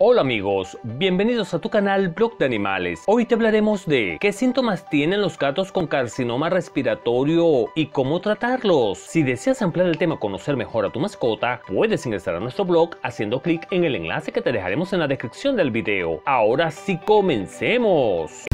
Hola amigos, bienvenidos a tu canal Blog de Animales. Hoy te hablaremos de qué síntomas tienen los gatos con carcinoma respiratorio y cómo tratarlos. Si deseas ampliar el tema, conocer mejor a tu mascota, puedes ingresar a nuestro blog haciendo clic en el enlace que te dejaremos en la descripción del video. Ahora sí, comencemos.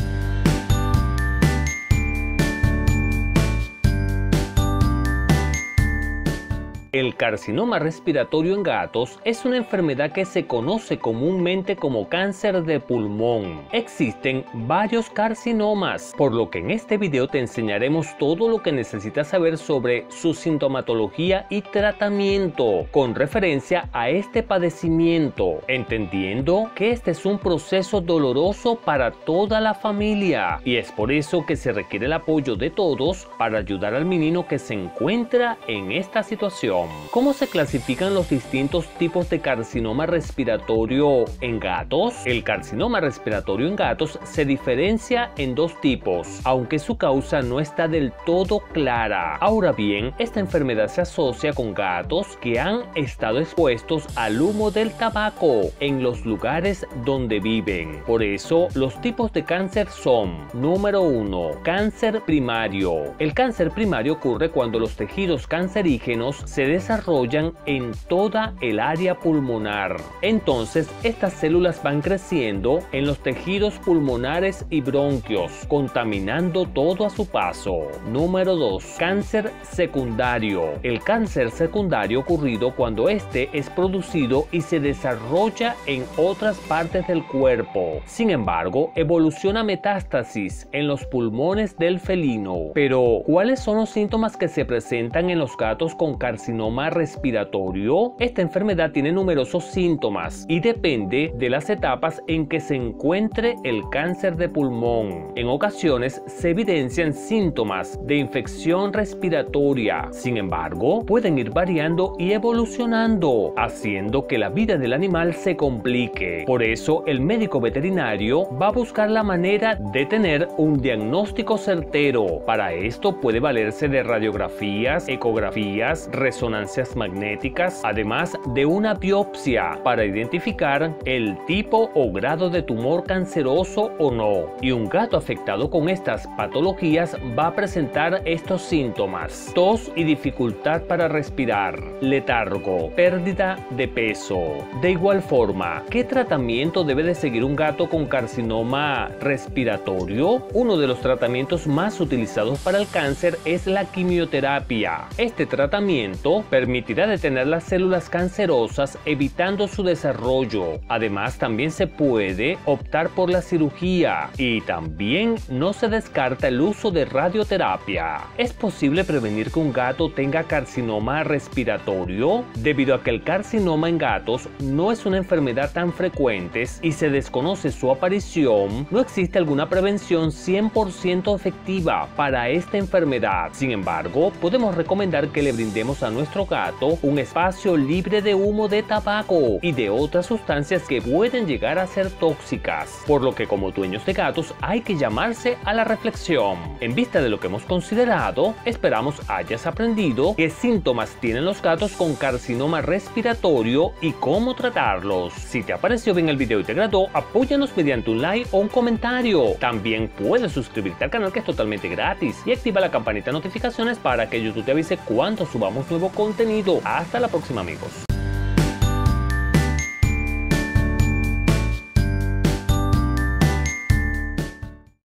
El carcinoma respiratorio en gatos es una enfermedad que se conoce comúnmente como cáncer de pulmón. Existen varios carcinomas, por lo que en este video te enseñaremos todo lo que necesitas saber sobre su sintomatología y tratamiento con referencia a este padecimiento, entendiendo que este es un proceso doloroso para toda la familia y es por eso que se requiere el apoyo de todos para ayudar al menino que se encuentra en esta situación. ¿Cómo se clasifican los distintos tipos de carcinoma respiratorio en gatos? El carcinoma respiratorio en gatos se diferencia en dos tipos, aunque su causa no está del todo clara. Ahora bien, esta enfermedad se asocia con gatos que han estado expuestos al humo del tabaco en los lugares donde viven. Por eso, los tipos de cáncer son: número 1, cáncer primario. El cáncer primario ocurre cuando los tejidos cancerígenos se desarrollan en toda el área pulmonar. Entonces, estas células van creciendo en los tejidos pulmonares y bronquios, contaminando todo a su paso. Número 2. Cáncer secundario. El cáncer secundario ocurrido cuando este es producido y se desarrolla en otras partes del cuerpo. Sin embargo, evoluciona a metástasis en los pulmones del felino. Pero, ¿cuáles son los síntomas que se presentan en los gatos con carcinoma respiratorio? Esta enfermedad tiene numerosos síntomas y depende de las etapas en que se encuentre el cáncer de pulmón. En ocasiones se evidencian síntomas de infección respiratoria. Sin embargo, pueden ir variando y evolucionando, haciendo que la vida del animal se complique. Por eso, el médico veterinario va a buscar la manera de tener un diagnóstico certero. Para esto puede valerse de radiografías, ecografías, resonancias magnéticas, además de una biopsia para identificar el tipo o grado de tumor canceroso o no. Y un gato afectado con estas patologías va a presentar estos síntomas: tos y dificultad para respirar, letargo, pérdida de peso. De igual forma, ¿qué tratamiento debe de seguir un gato con carcinoma respiratorio? Uno de los tratamientos más utilizados para el cáncer es la quimioterapia. Este tratamiento permitirá detener las células cancerosas, evitando su desarrollo. Además, también se puede optar por la cirugía y también no se descarta el uso de radioterapia. ¿Es posible prevenir que un gato tenga carcinoma respiratorio? Debido a que el carcinoma en gatos no es una enfermedad tan frecuente y se desconoce su aparición, no existe alguna prevención 100% efectiva para esta enfermedad. Sin embargo, podemos recomendar que le brindemos a nuestro gato un espacio libre de humo de tabaco y de otras sustancias que pueden llegar a ser tóxicas, por lo que como dueños de gatos hay que llamarse a la reflexión. En vista de lo que hemos considerado, esperamos hayas aprendido qué síntomas tienen los gatos con carcinoma respiratorio y cómo tratarlos. Si te apareció bien el video y te agradó, apóyanos mediante un like o un comentario. También puedes suscribirte al canal, que es totalmente gratis, y activa la campanita de notificaciones para que YouTube te avise cuando subamos nuevo contenido. Hasta la próxima, amigos.